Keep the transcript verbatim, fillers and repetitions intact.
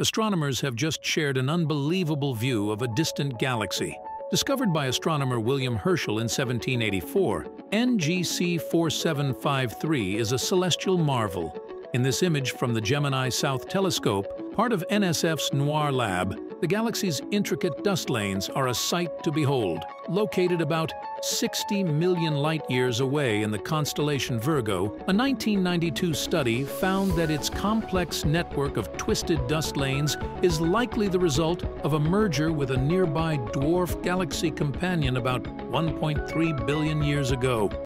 Astronomers have just shared an unbelievable view of a distant galaxy. Discovered by astronomer William Herschel in seventeen eighty-four, N G C four seven five three is a celestial marvel. In this image from the Gemini South Telescope, part of N S F's NOIRLab, the galaxy's intricate dust lanes are a sight to behold, located about sixty million light-years away in the constellation Virgo. A nineteen ninety-two study found that its complex network of twisted dust lanes is likely the result of a merger with a nearby dwarf galaxy companion about one point three billion years ago.